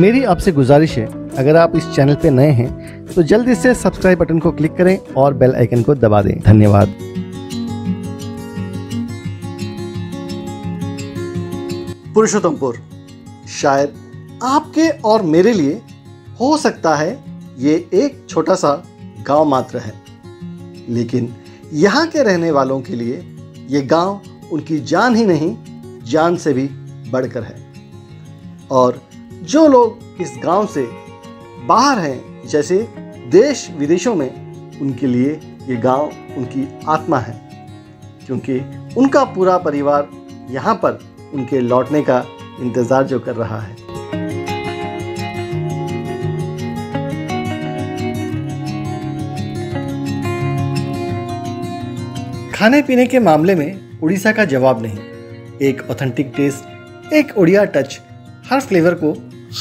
मेरी आपसे गुजारिश है, अगर आप इस चैनल पे नए हैं तो जल्दी से सब्सक्राइब बटन को क्लिक करें और बेल आइकन को दबा दें। धन्यवाद। पुरुषोत्तमपुर शायद आपके और मेरे लिए हो सकता है ये एक छोटा सा गांव मात्र है, लेकिन यहाँ के रहने वालों के लिए ये गांव उनकी जान ही नहीं, जान से भी बढ़कर है। और जो लोग इस गांव से बाहर हैं, जैसे देश विदेशों में, उनके लिए ये गांव उनकी आत्मा है, क्योंकि उनका पूरा परिवार यहाँ पर उनके लौटने का इंतज़ार जो कर रहा है। खाने पीने के मामले में उड़ीसा का जवाब नहीं। एक ऑथेंटिक टेस्ट, एक उड़िया टच हर फ्लेवर को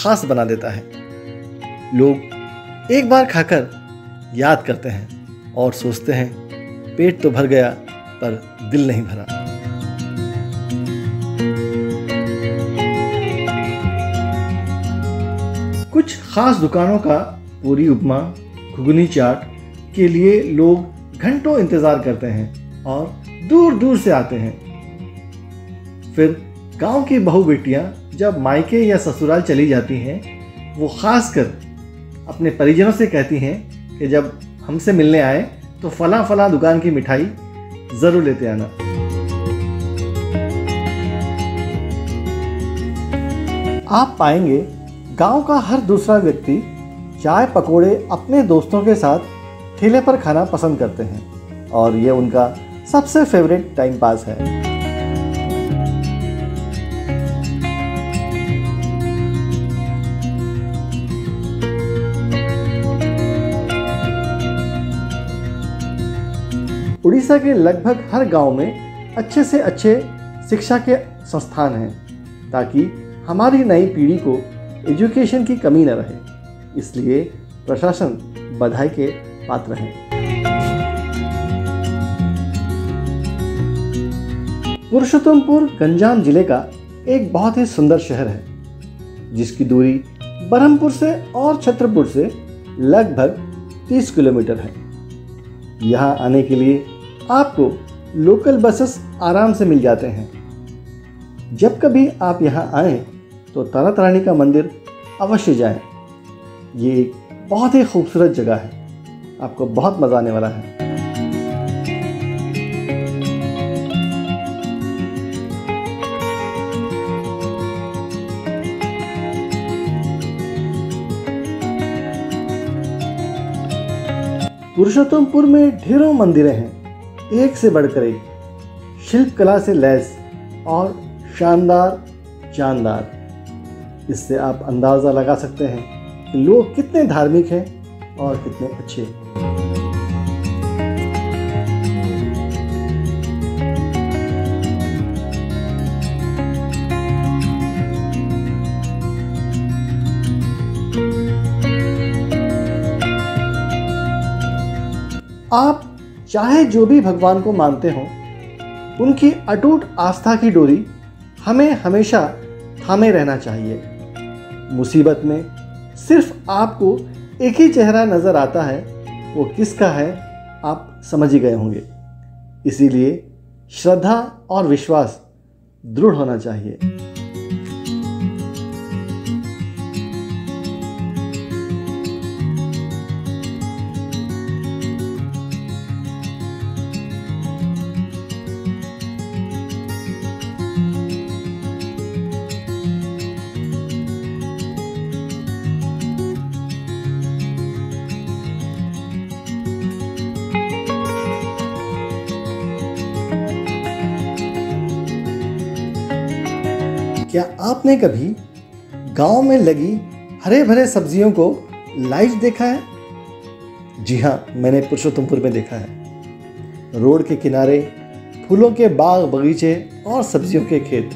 खास बना देता है। लोग एक बार खाकर याद करते हैं और सोचते हैं पेट तो भर गया पर दिल नहीं भरा। कुछ खास दुकानों का पूरी उपमा, घुगनी चाट के लिए लोग घंटों इंतजार करते हैं और दूर दूर से आते हैं। फिर गांव की बहू बेटियां जब मायके या ससुराल चली जाती हैं, वो खासकर अपने परिजनों से कहती हैं कि जब हमसे मिलने आए तो फला फला दुकान की मिठाई ज़रूर लेते आना। आप पाएंगे गांव का हर दूसरा व्यक्ति चाय पकोड़े अपने दोस्तों के साथ ठेले पर खाना पसंद करते हैं और ये उनका सबसे फेवरेट टाइम पास है। उड़ीसा के लगभग हर गांव में अच्छे से अच्छे शिक्षा के संस्थान हैं, ताकि हमारी नई पीढ़ी को एजुकेशन की कमी न रहे, इसलिए प्रशासन बधाई के पात्र है। पुरुषोत्तमपुर गंजाम जिले का एक बहुत ही सुंदर शहर है, जिसकी दूरी ब्रह्मपुर से और छत्रपुर से लगभग 30 किलोमीटर है। यहाँ आने के लिए आपको लोकल बसेस आराम से मिल जाते हैं। जब कभी आप यहाँ आएँ तो तारा तारानी का मंदिर अवश्य जाएं। ये एक बहुत ही खूबसूरत जगह है, आपको बहुत मज़ा आने वाला है। पुरुषोत्तमपुर में ढेरों मंदिरें हैं, एक से बढ़कर एक, शिल्पकला से लैस और शानदार जानदार। इससे आप अंदाज़ा लगा सकते हैं कि लोग कितने धार्मिक हैं और कितने अच्छे। आप चाहे जो भी भगवान को मानते हों, उनकी अटूट आस्था की डोरी हमें हमेशा थामे रहना चाहिए। मुसीबत में सिर्फ आपको एक ही चेहरा नज़र आता है, वो किसका है आप समझ ही गए होंगे। इसीलिए श्रद्धा और विश्वास दृढ़ होना चाहिए। क्या आपने कभी गांव में लगी हरे भरे सब्जियों को लाइव देखा है? जी हाँ, मैंने पुरुषोत्तमपुर में देखा है। रोड के किनारे फूलों के बाग बगीचे और सब्जियों के खेत।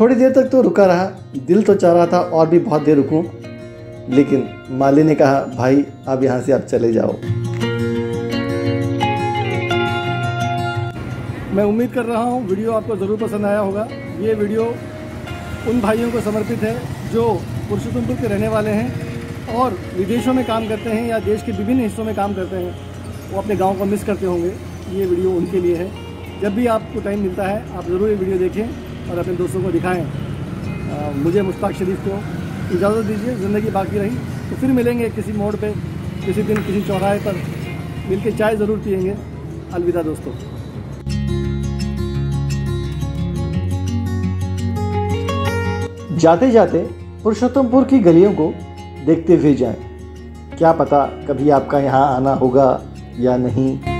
थोड़ी देर तक तो रुका रहा, दिल तो चाह रहा था और भी बहुत देर रुकूं, लेकिन माली ने कहा भाई अब यहाँ से आप चले जाओ। मैं उम्मीद कर रहा हूँ वीडियो आपको ज़रूर पसंद आया होगा। ये वीडियो उन भाइयों को समर्पित है जो पुरुषोत्तमपुर के रहने वाले हैं और विदेशों में काम करते हैं या देश के विभिन्न हिस्सों में काम करते हैं। वो अपने गाँव को मिस करते होंगे, ये वीडियो उनके लिए है। जब भी आपको टाइम मिलता है आप ज़रूर ये वीडियो देखें और अपने दोस्तों को दिखाएँ। मुझे मुश्ताक शरीफ को इजाज़त दीजिए, ज़िंदगी बाकी रही तो फिर मिलेंगे किसी मोड़ पे, किसी दिन, किसी चौराहे पर मिलके चाय ज़रूर पियेंगे। अलविदा दोस्तों। जाते जाते पुरुषोत्तमपुर की गलियों को देखते हुए जाएं, क्या पता कभी आपका यहाँ आना होगा या नहीं।